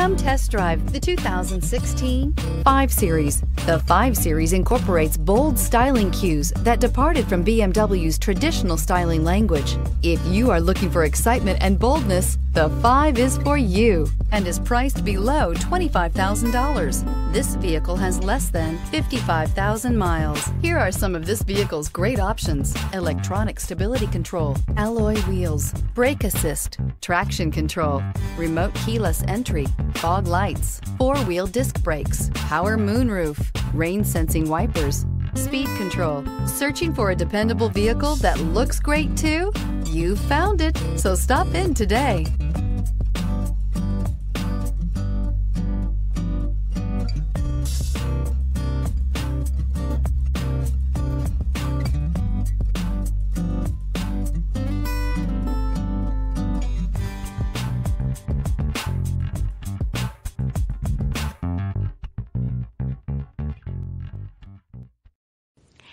Come test drive the 2016 5 Series. The 5 Series incorporates bold styling cues that departed from BMW's traditional styling language. If you are looking for excitement and boldness, the 5 is for you and is priced below $25,000. This vehicle has less than 55,000 miles. Here are some of this vehicle's great options: electronic stability control, alloy wheels, brake assist, traction control, remote keyless entry, fog lights, four-wheel disc brakes, power moonroof, rain-sensing wipers, speed control. Searching for a dependable vehicle that looks great too? You found it, so stop in today.